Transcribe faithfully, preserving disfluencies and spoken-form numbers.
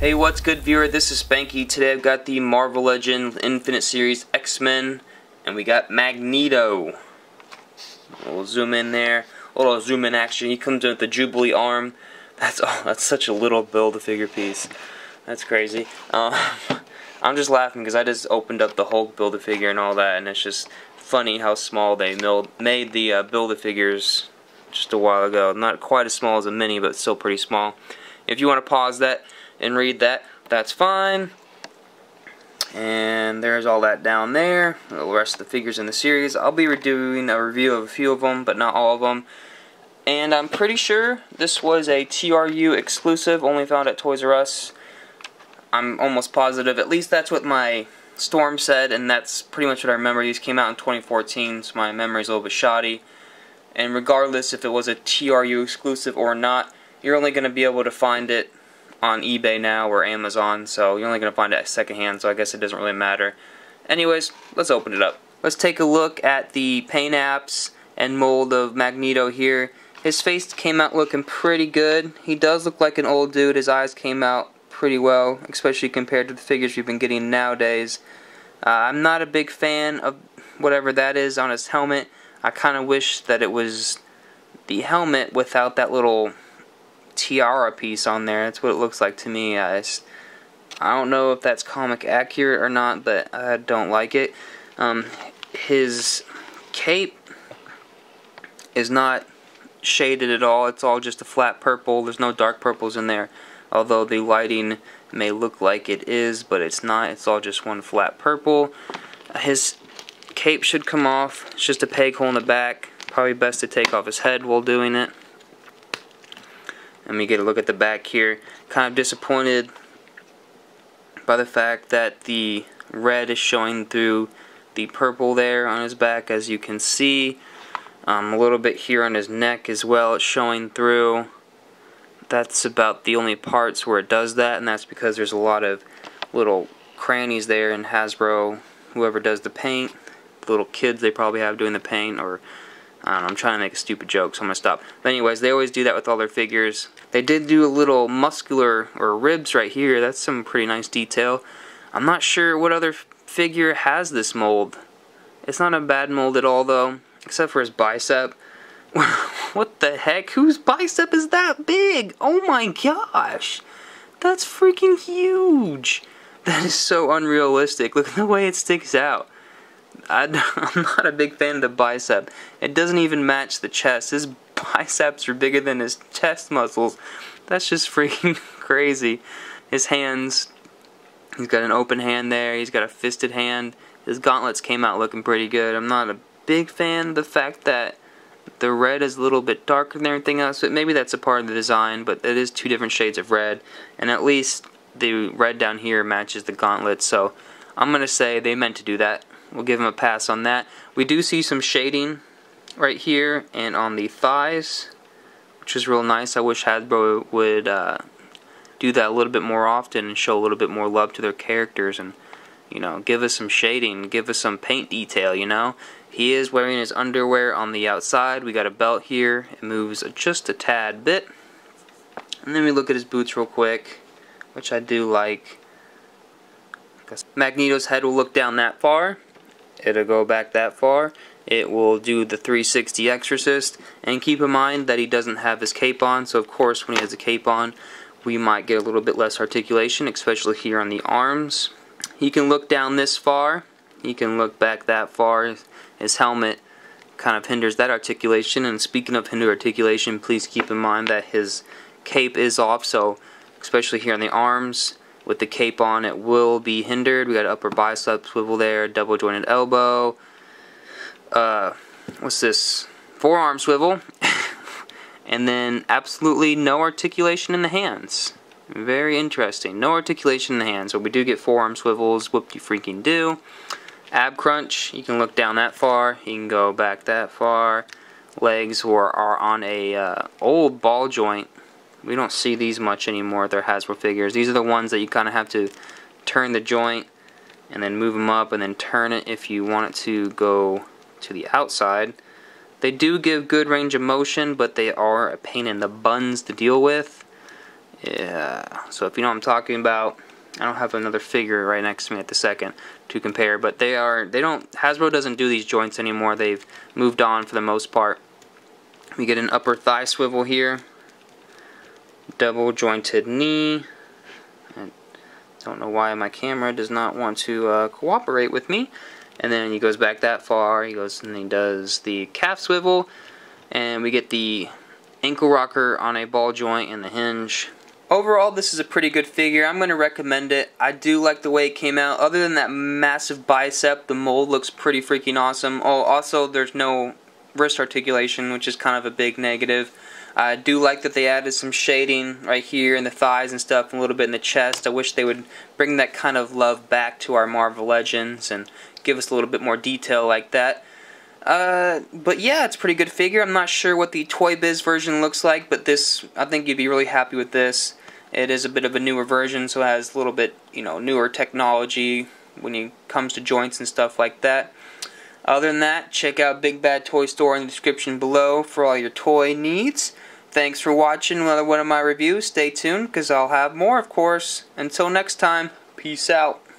Hey, what's good, viewer? This is Spanky. Today I've got the Marvel Legends Infinite Series X-Men, and we got Magneto. We'll zoom in there. A little zoom in action. He comes in with the Jubilee arm. That's oh, that's such a little build-a-figure piece. That's crazy. Um, I'm just laughing because I just opened up the Hulk build-a-figure and all that, and it's just funny how small they made the uh, build-a-figures just a while ago. Not quite as small as a mini, but still pretty small. If you want to pause that and read that, that's fine. And there's all that down there, the rest of the figures in the series. I'll be doing a review of a few of them, but not all of them. And I'm pretty sure this was a T R U exclusive, only found at Toys R Us. I'm almost positive, at least that's what my Storm said, and that's pretty much what I remember. These came out in twenty fourteen, so my memory's a little bit shoddy. And regardless if it was a T R U exclusive or not, you're only going to be able to find it on eBay now or Amazon, so you're only going to find it secondhand, so I guess it doesn't really matter. Anyways, let's open it up. Let's take a look at the paint apps and mold of Magneto here. His face came out looking pretty good. He does look like an old dude. His eyes came out pretty well, especially compared to the figures we've been getting nowadays. Uh, I'm not a big fan of whatever that is on his helmet. I kind of wish that it was the helmet without that little tiara piece on there. That's what it looks like to me. I, I don't know if that's comic accurate or not, but I don't like it. Um, his cape is not shaded at all. It's all just a flat purple. There's no dark purples in there, although the lighting may look like it is, but it's not. It's all just one flat purple. His cape should come off. It's just a peg hole in the back. Probably best to take off his head while doing it. Let me get a look at the back here. Kind of disappointed by the fact that the red is showing through the purple there on his back, as you can see. Um, a little bit here on his neck as well, it's showing through. That's about the only parts where it does that, and that's because there's a lot of little crannies there in Hasbro, whoever does the paint. The little kids they probably have doing the paint, or I don't know, I'm trying to make a stupid joke, so I'm going to stop. But anyways, they always do that with all their figures. They did do a little muscular, or ribs right here. That's some pretty nice detail. I'm not sure what other figure has this mold. It's not a bad mold at all, though, except for his bicep. What the heck? Whose bicep is that big? Oh my gosh! That's freaking huge! That is so unrealistic. Look at the way it sticks out. I'm not a big fan of the bicep. It doesn't even match the chest. His biceps are bigger than his chest muscles. That's just freaking crazy. His hands, he's got an open hand there. He's got a fisted hand. His gauntlets came out looking pretty good. I'm not a big fan of the fact that the red is a little bit darker than everything else, but maybe that's a part of the design, but it is two different shades of red, and at least the red down here matches the gauntlets, so I'm going to say they meant to do that. We'll give him a pass on that. We do see some shading right here and on the thighs, which is real nice. I wish Hasbro would uh, do that a little bit more often and show a little bit more love to their characters and, you know, give us some shading, give us some paint detail, you know. He is wearing his underwear on the outside. We got a belt here. It moves just a tad bit. And then we look at his boots real quick, which I do like. Magneto's head will look down that far. It'll go back that far. It will do the three sixty exorcist, and keep in mind that he doesn't have his cape on, so of course when he has a cape on we might get a little bit less articulation, especially here on the arms. He can look down this far, he can look back that far. His helmet kind of hinders that articulation, and speaking of hinder articulation, please keep in mind that his cape is off, so especially here on the arms with the cape on, it will be hindered. We got upper bicep swivel there, double jointed elbow. Uh, what's this? Forearm swivel. And then absolutely no articulation in the hands. Very interesting. No articulation in the hands, but we do get forearm swivels. Whoop-de-freaking-do. Ab crunch. You can look down that far. You can go back that far. Legs are, are on a uh, old ball joint. We don't see these much anymore. They're Hasbro figures. These are the ones that you kind of have to turn the joint and then move them up and then turn it if you want it to go to the outside. They do give good range of motion, but they are a pain in the buns to deal with. Yeah, so if you know what I'm talking about, I don't have another figure right next to me at the second to compare, but they are, they don't, Hasbro doesn't do these joints anymore. They've moved on for the most part. We get an upper thigh swivel here, double jointed knee. I don't know why my camera does not want to uh, cooperate with me. And then he goes back that far, he goes and he does the calf swivel, and we get the ankle rocker on a ball joint and the hinge. Overall, this is a pretty good figure. I'm going to recommend it. I do like the way it came out. Other than that massive bicep, the mold looks pretty freaking awesome. Oh, also, there's no wrist articulation, which is kind of a big negative. I do like that they added some shading right here in the thighs and stuff, and a little bit in the chest. I wish they would bring that kind of love back to our Marvel Legends and give us a little bit more detail like that. Uh, but yeah, it's a pretty good figure. I'm not sure what the Toy Biz version looks like, but this, I think you'd be really happy with this. It is a bit of a newer version, so it has a little bit, you know, newer technology when it comes to joints and stuff like that. Other than that, check out Big Bad Toy Store in the description below for all your toy needs. Thanks for watching another one of my reviews. Stay tuned, because I'll have more, of course. Until next time, peace out.